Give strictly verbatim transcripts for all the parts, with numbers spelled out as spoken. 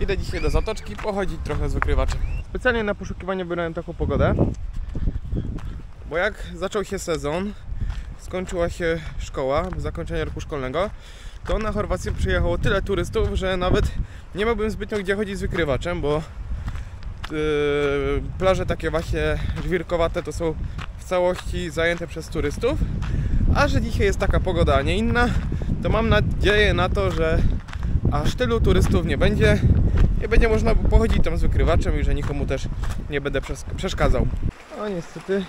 Idę dzisiaj do zatoczki pochodzić trochę z wykrywaczem. Specjalnie na poszukiwanie wybrałem taką pogodę, bo jak zaczął się sezon, skończyła się szkoła, zakończenie roku szkolnego, to na Chorwację przyjechało tyle turystów, że nawet nie miałbym zbytnio gdzie chodzić z wykrywaczem, bo yy, plaże takie właśnie żwirkowate to są w całości zajęte przez turystów, a że dzisiaj jest taka pogoda, a nie inna, to mam nadzieję na to, że aż tylu turystów nie będzie i będzie można pochodzić tam z wykrywaczem i że nikomu też nie będę przeszkadzał. A niestety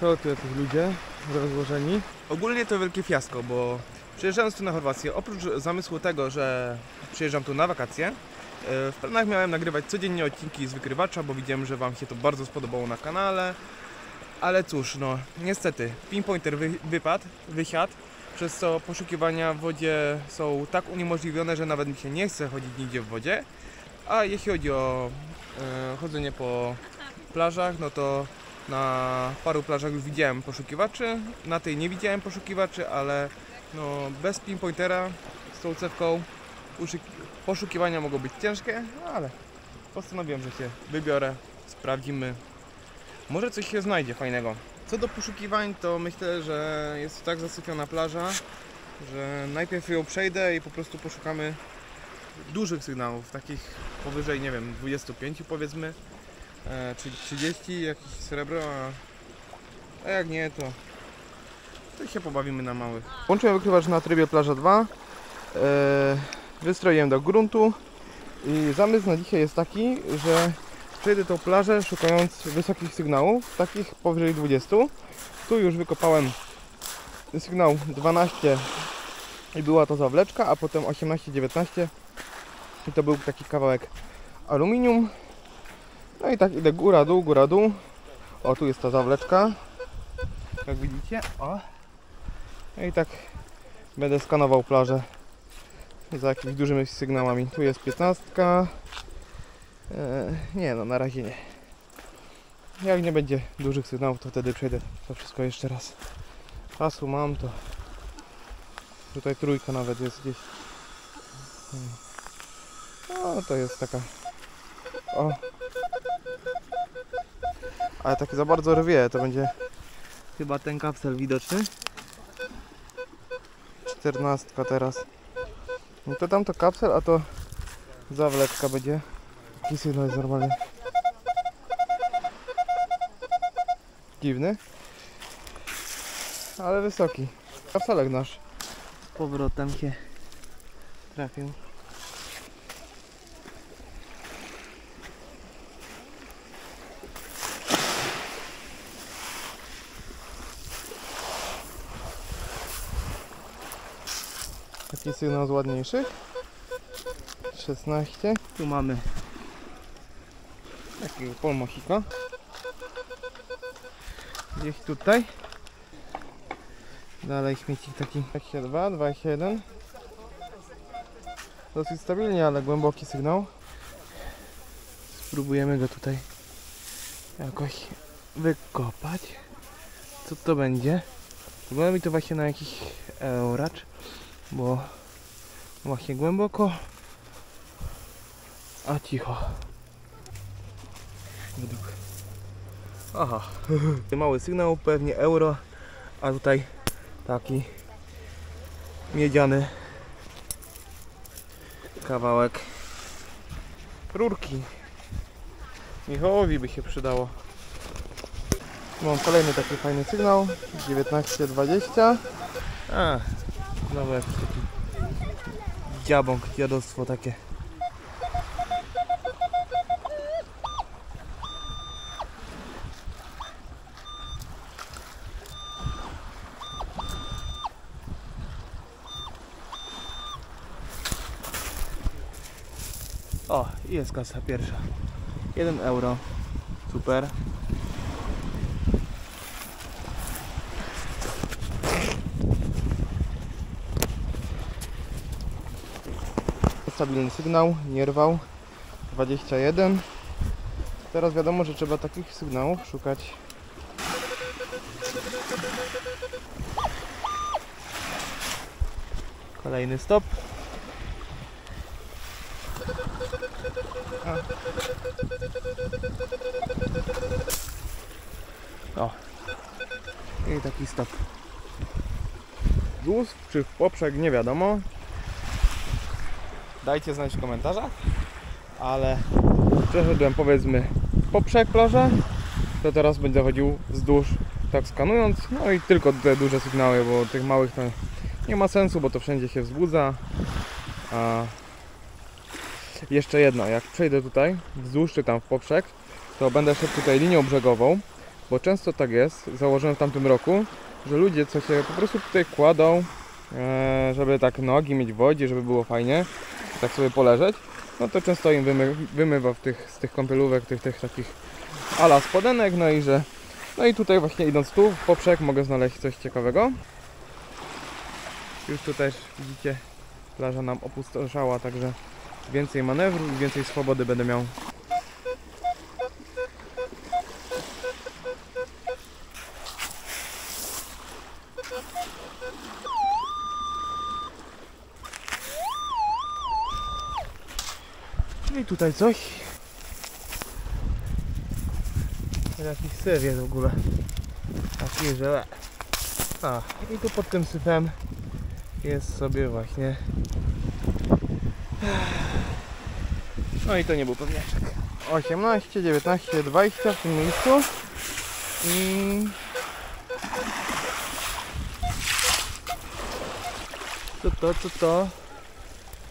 są tu jacyś ludzie rozłożeni. Ogólnie to wielkie fiasko, bo przyjeżdżając tu na Chorwację, oprócz zamysłu tego, że przyjeżdżam tu na wakacje, w planach miałem nagrywać codziennie odcinki z wykrywacza, bo widziałem, że wam się to bardzo spodobało na kanale. Ale cóż, no niestety pinpointer wy, wypadł, wysiadł, przez co poszukiwania w wodzie są tak uniemożliwione, że nawet mi się nie chce chodzić nigdzie w wodzie. A jeśli chodzi o e, chodzenie po plażach, no to na paru plażach już widziałem poszukiwaczy, na tej nie widziałem poszukiwaczy, ale no, bez pinpointera z tą cewką poszukiwania mogą być ciężkie, ale postanowiłem, że się wybiorę, sprawdzimy. Może coś się znajdzie fajnego. Co do poszukiwań, to myślę, że jest tak zasypiona plaża, że najpierw ją przejdę i po prostu poszukamy dużych sygnałów, takich powyżej, nie wiem, dwudziestu pięciu powiedzmy, e, czy trzydziestu, jakieś srebro, a, a jak nie, to, to się pobawimy na małych. Włączyłem wykrywacz na trybie plaża dwa, e, wystroiłem do gruntu i zamysł na dzisiaj jest taki, że przejdę tą plażę szukając wysokich sygnałów, takich powyżej dwudziestu. Tu już wykopałem sygnał dwanaście i była to zawleczka, a potem osiemnaście, dziewiętnaście i to był taki kawałek aluminium. No i tak idę góra, dół, góra, dół. O, tu jest ta zawleczka, jak widzicie, o. No i tak będę skanował plażę za jakimiś dużymi sygnałami. Tu jest piętnaście. Nie, no na razie nie. Jak nie będzie dużych sygnałów, to wtedy przejdę to wszystko jeszcze raz. Czasu mam, to tutaj trójka nawet jest gdzieś. No to jest taka. O. Ale tak za bardzo rwie, to będzie chyba ten kapsel widoczny. Czternastka teraz. No to tam to kapsel, a to zawleczka będzie. Taki sygnał jest normalny. Dziwny. Ale wysoki. Kapselek nasz z powrotem się trafił. Taki sygnał z ładniejszych. szesnaście. Tu mamy takiego polmosika. Gdzieś tutaj. Dalej śmieci taki dwadzieścia dwa, dwadzieścia jeden. Dosyć stabilnie, ale głęboki sygnał. Spróbujemy go tutaj jakoś wykopać. Co to będzie? Wygląda mi to właśnie na jakiś euracz, bo właśnie głęboko, a cicho. Aha, mały sygnał, pewnie euro, a tutaj taki miedziany kawałek rurki. Michałowi by się przydało. Mam kolejny taki fajny sygnał, dziewiętnaście, dwadzieścia. A, znowu jakiś taki dziabąk, dziadostwo takie. O, i jest kasa pierwsza. jeden euro. Super. Stabilny sygnał, nie rwał. dwadzieścia jeden. Teraz wiadomo, że trzeba takich sygnałów szukać. Kolejny stop. Aha. O. I taki stop. Gust czy w poprzek, nie wiadomo. Dajcie znać w komentarzach. Ale przeszedłem, powiedzmy, poprzek plażę, to teraz będę chodził wzdłuż, tak skanując. No i tylko te duże sygnały, bo tych małych to nie ma sensu, bo to wszędzie się wzbudza. A jeszcze jedno, jak przejdę tutaj wzdłuż czy tam w poprzek, to będę szedł tutaj linią brzegową, bo często tak jest, założyłem w tamtym roku, że ludzie co się po prostu tutaj kładą, żeby tak nogi mieć w wodzie, żeby było fajnie, tak sobie poleżeć, no to często im wymy, wymywa w tych, z tych kąpielówek, tych, tych takich ala spodenek, no i że, no i tutaj właśnie idąc tu w poprzek mogę znaleźć coś ciekawego. Już tu też widzicie, plaża nam opustoszała, także więcej manewrów i więcej swobody będę miał. I tutaj coś. Jakiś syf jest w ogóle. Taki żele. A, i tu pod tym syfem jest sobie właśnie. No i to nie był pewniaczek. osiemnaście, dziewiętnaście, dwadzieścia w tym miejscu. I... Co to, co to?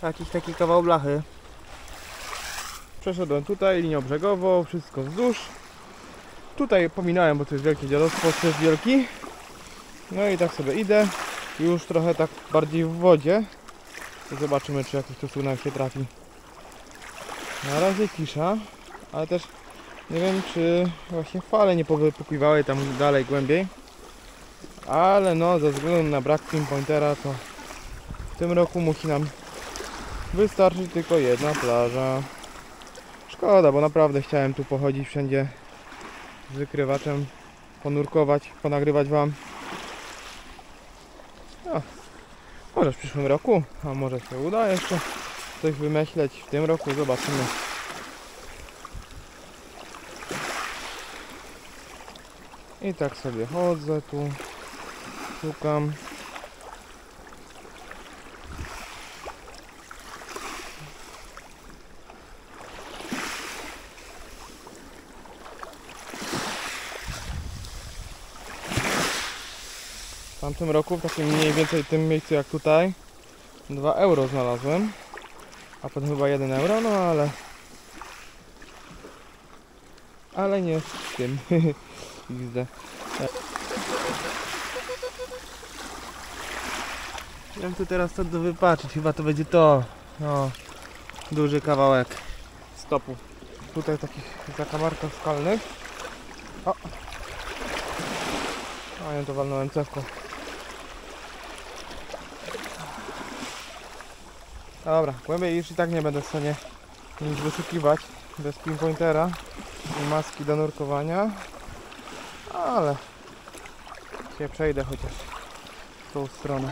Jakiś taki kawał blachy. Przeszedłem tutaj linią brzegową, wszystko wzdłuż. Tutaj pominąłem, bo to jest wielkie dziadostwo, jest wielki. No i tak sobie idę. Już trochę tak bardziej w wodzie. Zobaczymy, czy jakiś tu sygnał się trafi. Na razie cisza, ale też nie wiem, czy właśnie fale nie powypukliwały tam dalej, głębiej. Ale no, ze względu na brak pinpointera, to w tym roku musi nam wystarczyć tylko jedna plaża. Szkoda, bo naprawdę chciałem tu pochodzić wszędzie z wykrywaczem, ponurkować, ponagrywać wam. No, może w przyszłym roku, a może się uda jeszcze coś wymyśleć w tym roku, zobaczymy. I tak sobie chodzę tu, szukam. W tamtym roku, w takim mniej więcej tym miejscu jak tutaj, dwa euro znalazłem, a potem chyba jeden euro, no ale... Ale nie z tym. Widzę. Chciałem tu teraz to wypaczyć, chyba to będzie to. No, duży kawałek stopu. Tutaj takich zakamarków skalnych. O! A ja to walnąłem cewką. Dobra, głębiej już i tak nie będę w stanie nic wyszukiwać bez pinpointera i maski do nurkowania, ale się przejdę chociaż w tą stronę.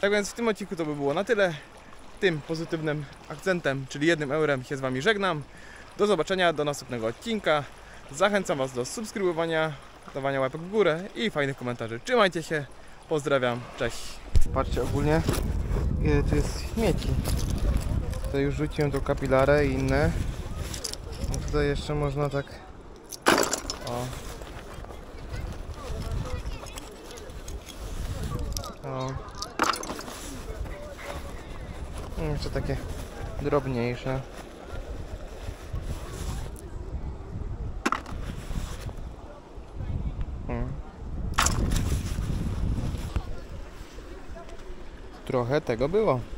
Tak więc w tym odcinku to by było na tyle. Tym pozytywnym akcentem, czyli jednym eurem, się z wami żegnam. Do zobaczenia, do następnego odcinka. Zachęcam was do subskrybowania, dawania łapek w górę i fajnych komentarzy. Trzymajcie się, pozdrawiam, cześć. Patrzcie ogólnie, ile tu jest śmieci. Tutaj już rzuciłem tą kapilarę i inne. A tutaj jeszcze można tak... O. O. Jeszcze takie drobniejsze. Hmm. Trochę tego było.